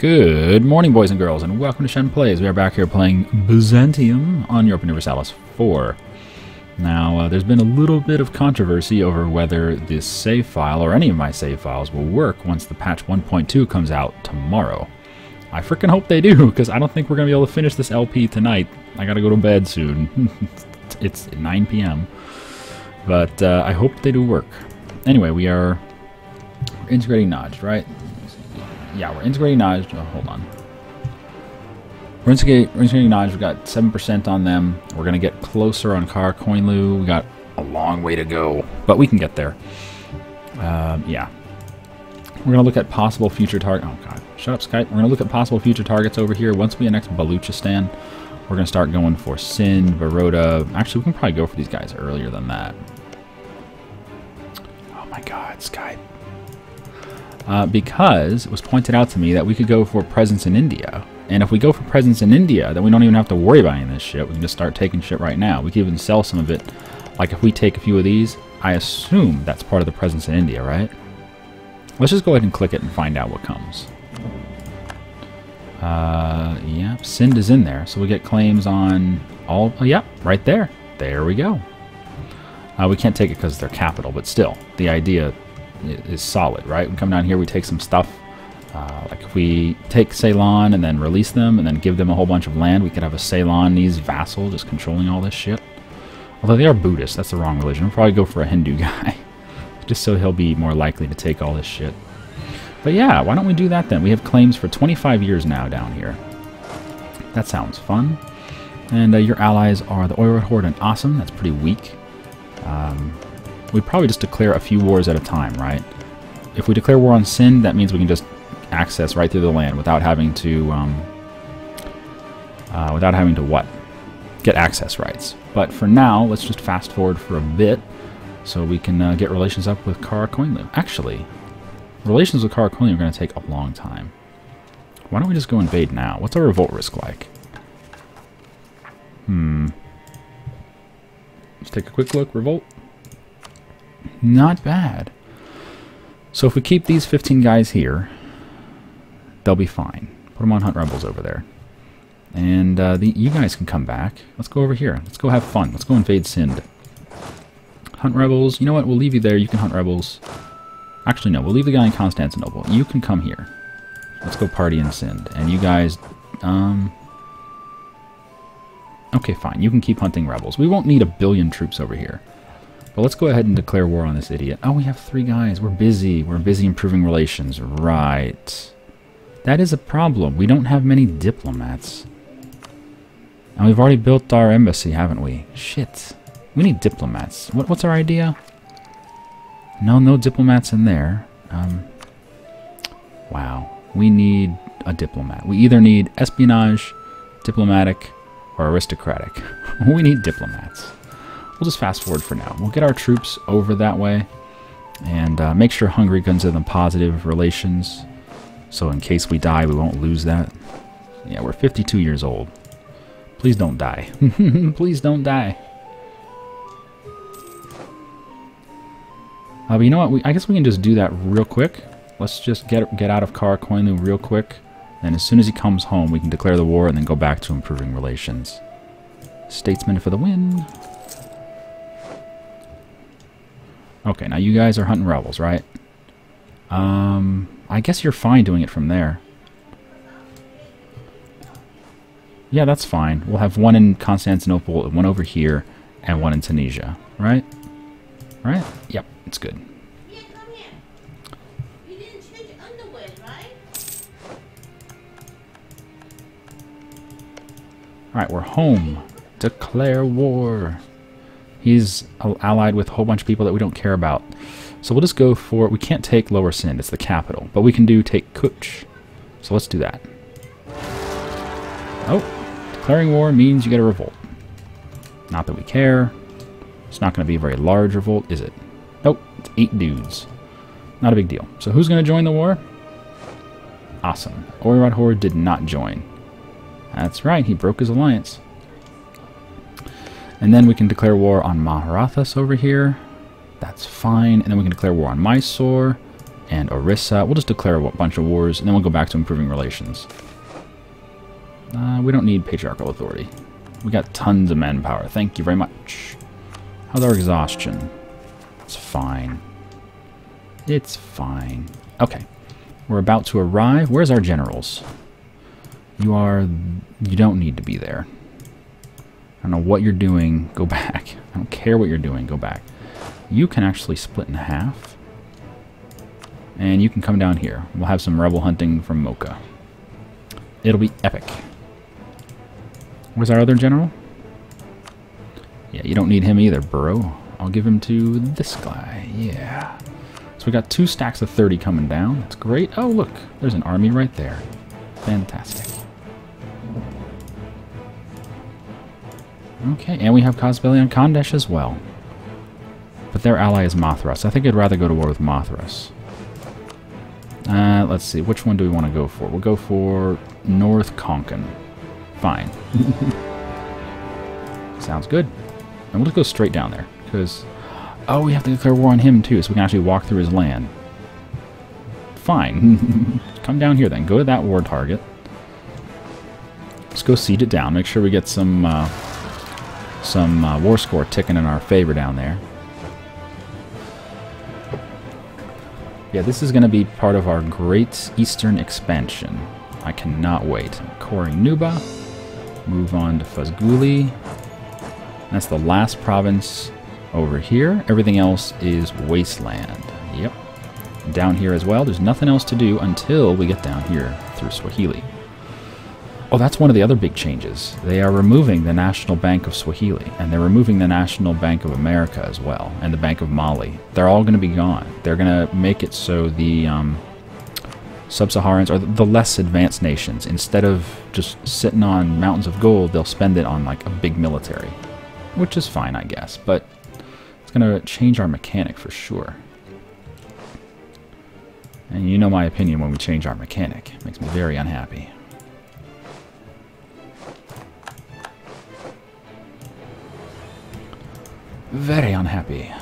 Good morning, boys and girls, and welcome to Shen Plays. We are back here playing Byzantium on Europa Universalis IV. Now, there's been a little bit of controversy over whether this save file, or any of my save files, will work once the patch 1.2 comes out tomorrow. I freaking hope they do, because I don't think we're going to be able to finish this LP tonight. I got to go to bed soon. It's 9 p.m. But I hope they do work. Anyway, we are integrating Nodge, right? Yeah, we're integrating Naj. Oh, hold on. We're integrating Naj. We've got 7% on them. We're going to get closer on Kara Koyunlu. We got a long way to go, but we can get there. Yeah. We're going to look at possible future targets. Oh, God. Shut up, Skype. We're going to look at possible future targets over here. Once we annex Baluchistan, we're going to start going for Sindh, Baroda. Actually, we can probably go for these guys earlier than that. Oh, my God, Skype. Because it was pointed out to me that we could go for presence in India. And if we go for presence in India, then we don't even have to worry about any of this shit. We can just start taking shit right now. We can even sell some of it. Like if we take a few of these, I assume that's part of the presence in India, right? Let's just go ahead and click it and find out what comes. Yeah, Sindh is in there. So we get claims on all... Oh, yeah, right there. There we go. We can't take it because they're capital, but still, the idea... is solid, right? We come down here, we take some stuff. Like if we take Ceylon and then release them and then give them a whole bunch of land, we could have a Ceylonese vassal just controlling all this shit. Although they are Buddhists, that's the wrong religion. We'll probably go for a Hindu guy. Just so he'll be more likely to take all this shit. But yeah, why don't we do that then? We have claims for 25 years now down here. That sounds fun. And your allies are the Oirot Horde and Awesome. That's pretty weak. We probably just declare a few wars at a time, right? If we declare war on Sindh, that means we can just access right through the land without having to, what? Get access rights. But for now, let's just fast forward for a bit so we can get relations up with Kara Koyunlu. Actually, relations with Kara Koyunlu are going to take a long time. Why don't we just go invade now? What's our revolt risk like? Let's take a quick look. Revolt. Not bad. So if we keep these 15 guys here, they'll be fine. Put them on Hunt Rebels over there. And you guys can come back. Let's go over here. Let's go have fun. Let's go invade Sindh. Hunt Rebels. You know what? We'll leave you there. You can Hunt Rebels. Actually, no. We'll leave the guy in Constantinople. You can come here. Let's go party in Sindh. And you guys... Okay, fine. You can keep hunting Rebels. We won't need 1 billion troops over here. But let's go ahead and declare war on this idiot. Oh, we have 3 guys. We're busy. We're busy improving relations. Right. That is a problem. We don't have many diplomats. And we've already built our embassy, haven't we? Shit. We need diplomats. What's our idea? No diplomats in there. Wow. We need a diplomat. We either need espionage, diplomatic, or aristocratic. We need diplomats. We'll just fast forward for now. We'll get our troops over that way and make sure Hungary guns in the positive relations. So in case we die, we won't lose that. Yeah, we're 52 years old. Please don't die. Please don't die. But you know what? I guess we can just do that real quick. Let's just get out of Kara Koyunlu real quick. And as soon as he comes home, we can declare the war and then go back to improving relations. Statesman for the win. Okay, now you guys are hunting rebels, right? I guess you're fine doing it from there. Yeah, that's fine. We'll have one in Constantinople, one over here, and one in Tunisia, right? Right? Yep, it's good. Yeah, come here. You didn't change underwear, right? Alright, we're home. Declare war. He's allied with a whole bunch of people that we don't care about. So we'll just go for... We can't take Lower Sindh. It's the capital. But we can take Kutch. So let's do that. Oh. Declaring war means you get a revolt. Not that we care. It's not going to be a very large revolt, is it? Nope. It's 8 dudes. Not a big deal. So who's going to join the war? Awesome. Oirot Horde did not join. That's right. He broke his alliance. And then we can declare war on Marathas over here. That's fine. And then we can declare war on Mysore and Orissa. We'll just declare a bunch of wars, and then we'll go back to improving relations. We don't need patriarchal authority. We got tons of manpower. Thank you very much. How's our exhaustion? It's fine. It's fine. Okay. We're about to arrive. Where's our generals? You don't need to be there. I don't know what you're doing. Go back. I don't care what you're doing. Go back. You can actually split in half. And you can come down here. We'll have some rebel hunting from Mocha. It'll be epic. Where's our other general? Yeah, you don't need him either, bro. I'll give him to this guy. Yeah. So we got 2 stacks of 30 coming down. That's great. Oh, look. There's an army right there. Fantastic. Okay, and we have Cosbellion Kandesh as well. But their ally is Mothras. I think I'd rather go to war with Mothras. Let's see. Which one do we want to go for? We'll go for North Konkin. Fine. Sounds good. And we'll just go straight down there. Because, oh, we have to declare war on him too, so we can actually walk through his land. Fine. Come down here then. Go to that war target. Let's go siege it down. Make sure we get some war score ticking in our favor down there. Yeah, this is going to be part of our Great Eastern Expansion. I cannot wait. Kori Nuba. Move on to Fuzguli. That's the last province over here. Everything else is wasteland. Yep. Down here as well. There's nothing else to do until we get down here through Swahili. Oh, that's one of the other big changes. They are removing the National Bank of Swahili, and they're removing the National Bank of America as well, and the Bank of Mali. They're all going to be gone. They're going to make it so the sub-Saharans, or the less advanced nations, instead of just sitting on mountains of gold, they'll spend it on like a big military, which is fine, I guess, but it's going to change our mechanic for sure. And you know my opinion when we change our mechanic. It makes me very unhappy. Very unhappy.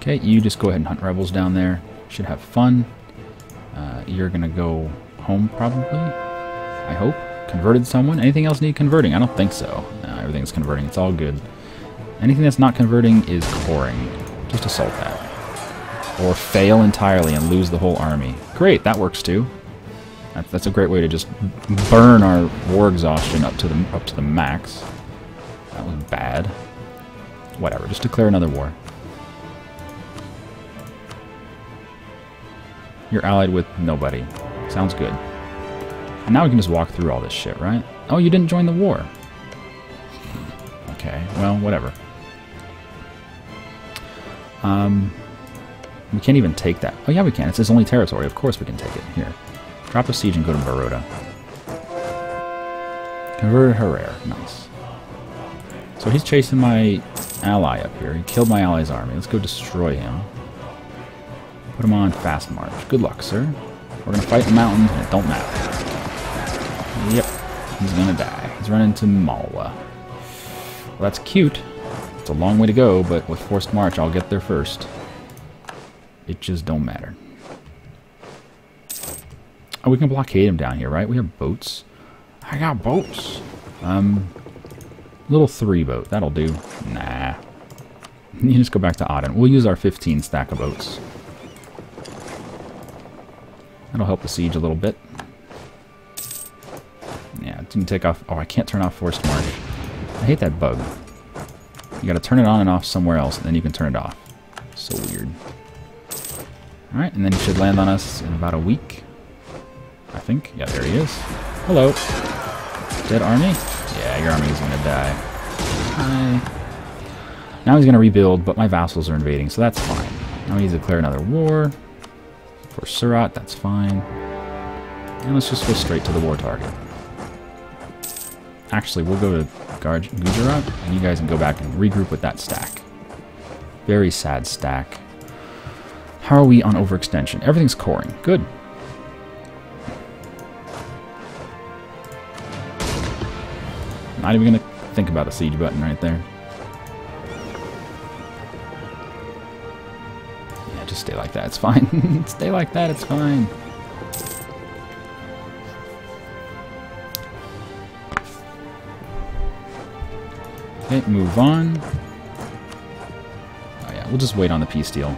Okay, you just go ahead and hunt rebels down there. Should have fun. You're gonna go home probably, I hope. Converted someone. Anything else need converting? I don't think so. No, everything's converting. It's all good. Anything that's not converting is coring. Just assault that. Or fail entirely and lose the whole army. Great, that works too. That's a great way to just burn our war exhaustion up to the max. That was bad. Whatever, just declare another war. You're allied with nobody. Sounds good. And now we can just walk through all this shit, right? Oh, you didn't join the war. Okay, well, whatever. We can't even take that. Oh yeah, we can. It's his only territory. Of course we can take it. Here. Drop a siege and go to Baroda. Converted Herare. Nice. So he's chasing my ally up here. He killed my ally's army. Let's go destroy him. Put him on fast march. Good luck, sir. We're going to fight in the mountains, and it don't matter. Yep. He's going to die. He's running to Malwa. Well, that's cute. It's a long way to go, but with forced march, I'll get there first. It just don't matter. Oh, we can blockade him down here, right? We have boats. I got boats. Little 3 boat. That'll do. Nah. You just go back to Odin. We'll use our 15 stack of boats. That'll help the siege a little bit. Yeah, it didn't take off. Oh, I can't turn off forced march. I hate that bug. You gotta turn it on and off somewhere else, and then you can turn it off. So weird. Alright, and then he should land on us in about a week. I think. Yeah, there he is. Hello. Dead army? Yeah, your army is going to die. Hi. Now he's going to rebuild, but my vassals are invading, so that's fine. Now we need to declare another war. For Surat, that's fine. And let's just go straight to the war target. Actually, we'll go to Gaj Gujarat, and you guys can go back and regroup with that stack. Very sad stack. How are we on overextension? Everything's coring. Good. Not even gonna think about a siege button right there. Yeah, just stay like that, it's fine. Stay like that, it's fine. Okay, move on. Oh yeah, we'll just wait on the peace deal.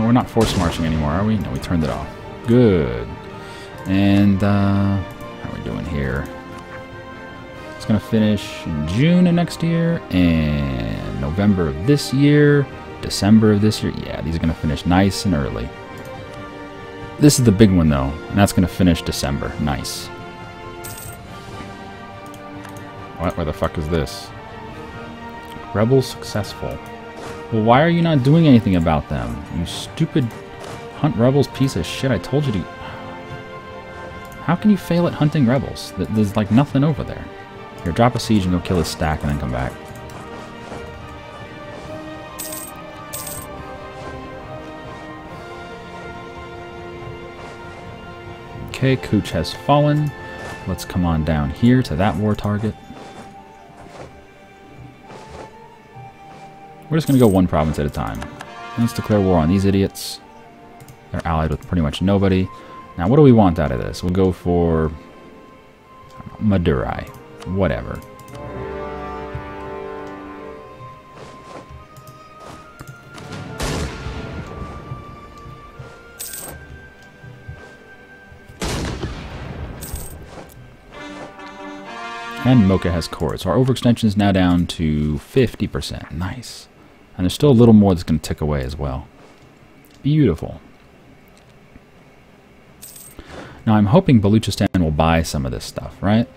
We're not force marching anymore, are we? No, we turned it off. Good. And how are we doing here? It's gonna finish in June of next year and November of this year, December of this year. Yeah, these are gonna finish nice and early. This is the big one though, and that's gonna finish December. Nice. What? Where the fuck is this? Rebels successful. Well, why are you not doing anything about them? You stupid hunt rebels piece of shit. I told you to... How can you fail at hunting rebels? There's like nothing over there. Here, drop a siege and go kill his stack and then come back. Okay, Kutch has fallen. Let's come on down here to that war target. We're just going to go one province at a time. Let's declare war on these idiots. They're allied with pretty much nobody. Now, what do we want out of this? We'll go for... Madurai. Whatever. And Mocha has cores. So our overextension is now down to 50%. Nice. And there's still a little more that's going to tick away as well. Beautiful. Now I'm hoping Baluchistan will buy some of this stuff, right?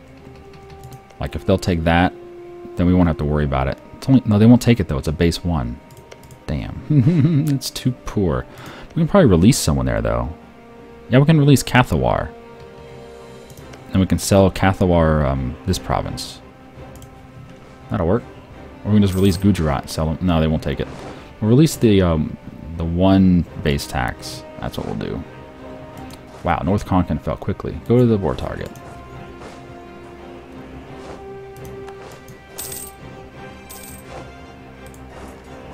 Like if they'll take that, then we won't have to worry about it. It's only, no, they won't take it though. It's a base one. Damn. It's too poor. We can probably release someone there though. Yeah, we can release Kathiawar. And we can sell Kathiawar this province. That'll work. Or we can just release Gujarat and sell them. No, they won't take it. We'll release the one base tax. That's what we'll do. Wow, North Konkin fell quickly. Go to the war target.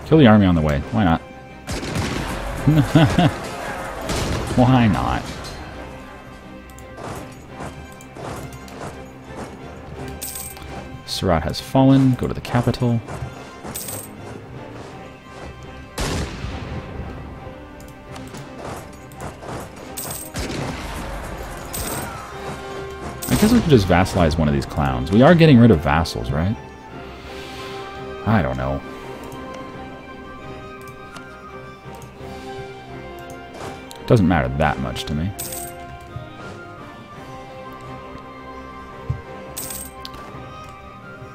Kill the army on the way. Why not? Why not? Maserat has fallen. Go to the capital. I guess we could just vassalize one of these clowns. We are getting rid of vassals, right? I don't know. Doesn't matter that much to me.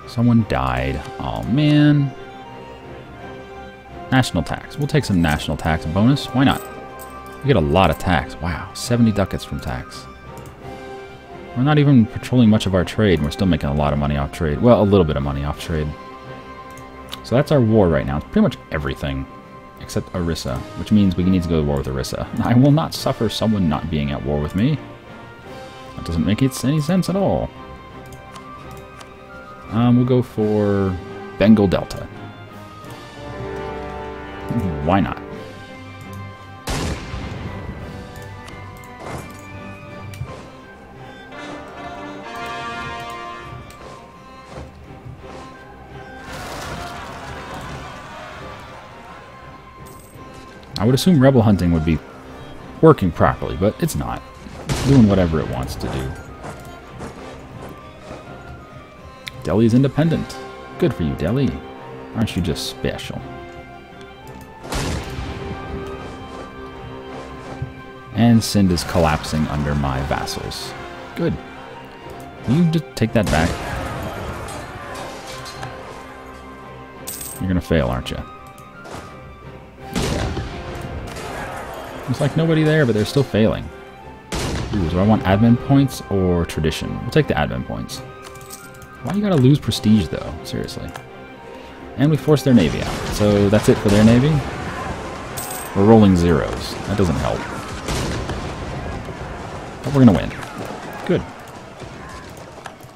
Someone died. Oh man. National tax. We'll take some national tax bonus. Why not? We get a lot of tax. Wow. 70 ducats from tax. We're not even patrolling much of our trade, and we're still making a lot of money off trade. Well, a little bit of money off trade. So that's our war right now. It's pretty much everything except Orissa, which means we need to go to war with Orissa. I will not suffer someone not being at war with me. That doesn't make any sense at all. We'll go for Bengal Delta. Why not? I would assume rebel hunting would be working properly, but it's not. It's doing whatever it wants to do. Delhi's independent. Good for you, Delhi. Aren't you just special? And Sindh is collapsing under my vassals. Good. Will you just take that back? You're gonna fail, aren't you? Yeah. There's like nobody there, but they're still failing. Ooh, do I want admin points or tradition? We'll take the admin points. Why you gotta lose prestige, though? Seriously. And we forced their navy out. So that's it for their navy. We're rolling zeros. That doesn't help. But we're going to win. Good.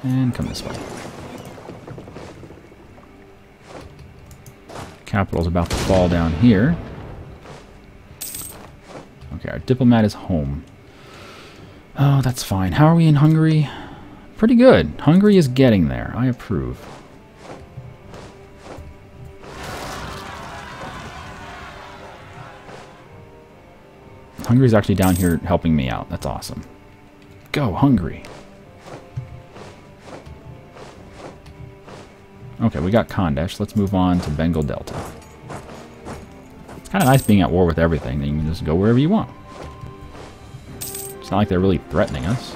And come this way. Capital's about to fall down here. Okay, our diplomat is home. Oh, that's fine. How are we in Hungary? Pretty good. Hungary is getting there. I approve. Hungary's actually down here helping me out. That's awesome. Go, Hungary. Okay, we got Kandesh. Let's move on to Bengal Delta. It's kind of nice being at war with everything. Then you can just go wherever you want. It's not like they're really threatening us.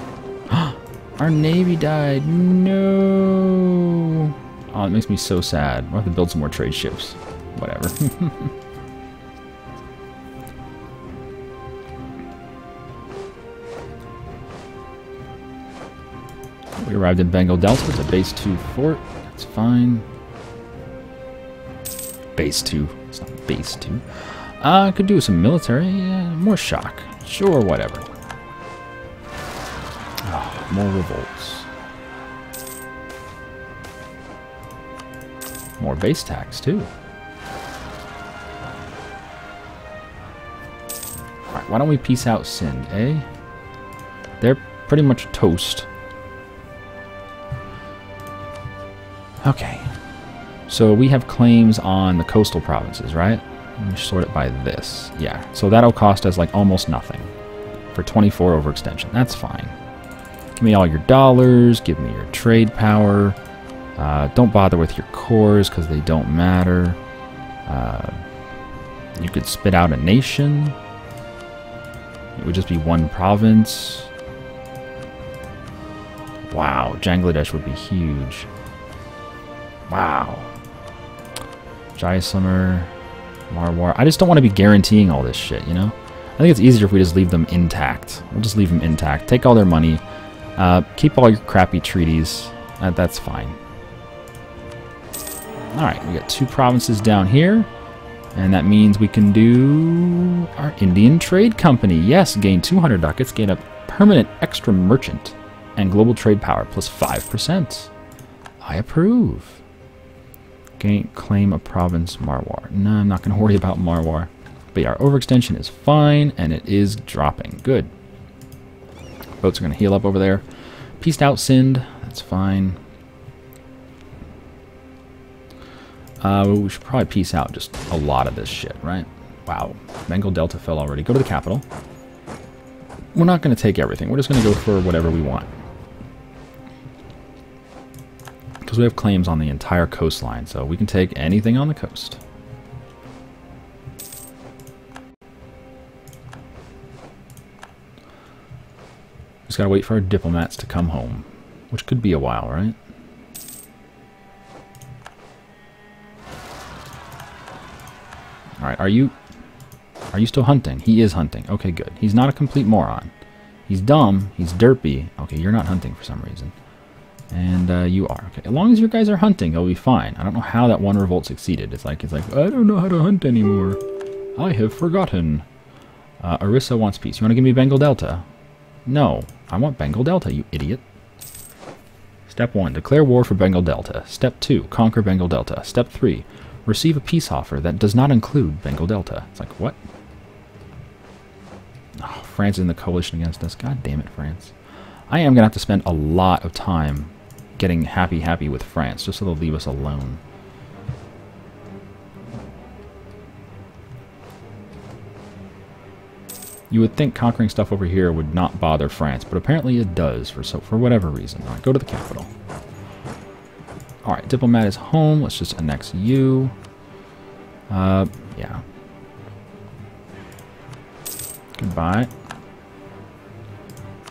Our navy died. No. Oh, it makes me so sad. We'll have to build some more trade ships. Whatever. We arrived in Bengal Delta. It's a base 2 fort. That's fine. Base 2. It's not base 2. Could do some military. More shock. Sure, whatever. Oh, more revolts. More base tax, too. Alright, why don't we peace out Sindh, eh? They're pretty much toast. Okay, so we have claims on the coastal provinces, right? Let me sort it by this. Yeah, so that'll cost us like almost nothing for 24 overextension. That's fine. Give me all your dollars. Give me your trade power. Don't bother with your cores because they don't matter. You could spit out a nation. It would just be one province. Wow, Bangladesh would be huge. Wow. Jaisalmer, Marwar. I just don't want to be guaranteeing all this shit, you know? I think it's easier if we just leave them intact. We'll just leave them intact. Take all their money. Keep all your crappy treaties. That's fine. Alright, we got two provinces down here. And that means we can do our Indian Trade Company. Yes, gain 200 ducats, gain a permanent extra merchant, and global trade power plus 5%. I approve. Claim a province, Marwar. No, I'm not going to worry about Marwar. But yeah, our overextension is fine, and it is dropping. Good. Boats are going to heal up over there. Peaced out, Sindh. That's fine. We should probably peace out just a lot of this shit, right? Wow. Bengal Delta fell already. Go to the capital. We're not going to take everything. We're just going to go for whatever we want. Because we have claims on the entire coastline, so we can take anything on the coast. Just gotta wait for our diplomats to come home, which could be a while, right? All right, are you still hunting? He is hunting. Okay, good. He's not a complete moron. He's dumb. He's derpy. Okay, you're not hunting for some reason. And you are. Okay. As long as your guys are hunting, they'll be fine. I don't know how that one revolt succeeded. It's like I don't know how to hunt anymore. I have forgotten. Orissa wants peace. You want to give me Bengal Delta? No. I want Bengal Delta, you idiot. Step 1. Declare war for Bengal Delta. Step 2. Conquer Bengal Delta. Step 3. Receive a peace offer that does not include Bengal Delta. It's like, what? Oh, France is in the coalition against us. God damn it, France. I am going to have to spend a lot of time getting happy with France, just so they'll leave us alone. You would think conquering stuff over here would not bother France, but apparently it does for whatever reason. All right, go to the capital. All right, diplomat is home. Let's just annex you. Yeah. Goodbye.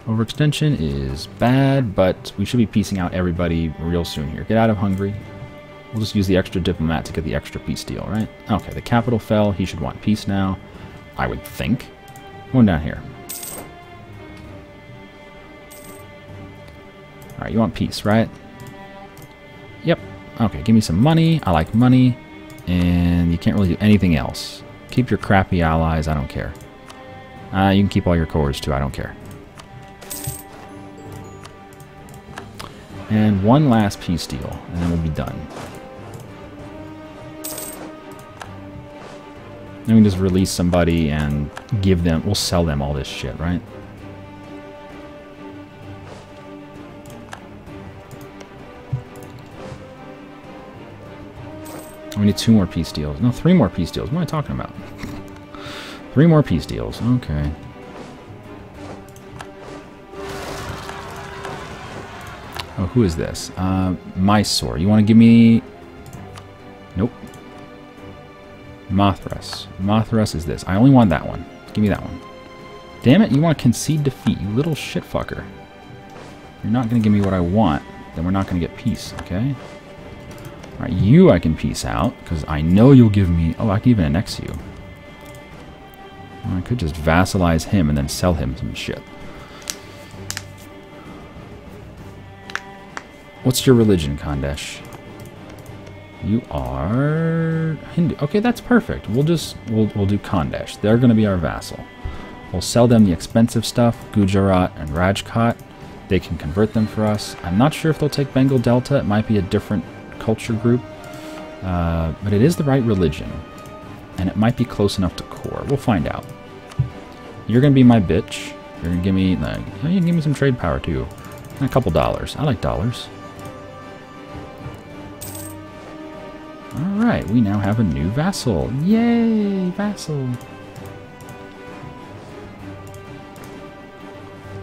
Overextension is bad, but we should be piecing out everybody real soon here. Get out of Hungary. We'll just use the extra diplomat to get the extra peace deal, right? Okay, the capital fell. He should want peace now, I would think. One down here. All right, you want peace, right? Yep. Okay, give me some money. I like money. And you can't really do anything else. Keep your crappy allies. I don't care. You can keep all your cores, too. I don't care. And one last peace deal, and then we'll be done. Then we can just release somebody and give them... We'll sell them all this shit, right? We need two more peace deals. No, three more peace deals. What am I talking about? Three more peace deals. Okay. Oh, who is this? Mysore. You want to give me... Nope. Mothras. Mothras is this. I only want that one. Give me that one. Damn it, you want to concede defeat, you little shit fucker. You're not going to give me what I want. Then we're not going to get peace, okay? Alright, you I can peace out, because I know you'll give me... Oh, I can even annex you. I could just vassalize him and then sell him some shit. What's your religion, Kandesh? You are Hindu. Okay, that's perfect. We'll do Kandesh. They're going to be our vassal. We'll sell them the expensive stuff, Gujarat and Rajkot. They can convert them for us. I'm not sure if they'll take Bengal Delta. It might be a different culture group. But it is the right religion. And it might be close enough to core. We'll find out. You're going to be my bitch. You're going to give me like, you can give me some trade power too. And a couple dollars. I like dollars. Alright, we now have a new vassal. Yay, vassal.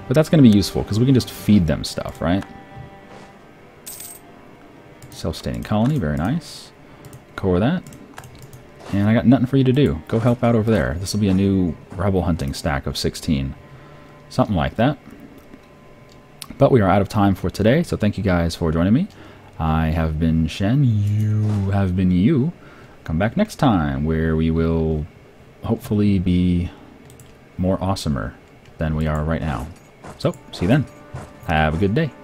But that's going to be useful, because we can just feed them stuff, right? Self-sustaining colony, very nice. Core that. And I got nothing for you to do. Go help out over there. This will be a new rebel hunting stack of 16. Something like that. But we are out of time for today, so thank you guys for joining me. I have been Shen, you have been you. Come back next time where we will hopefully be more awesomer than we are right now. So, see you then. Have a good day.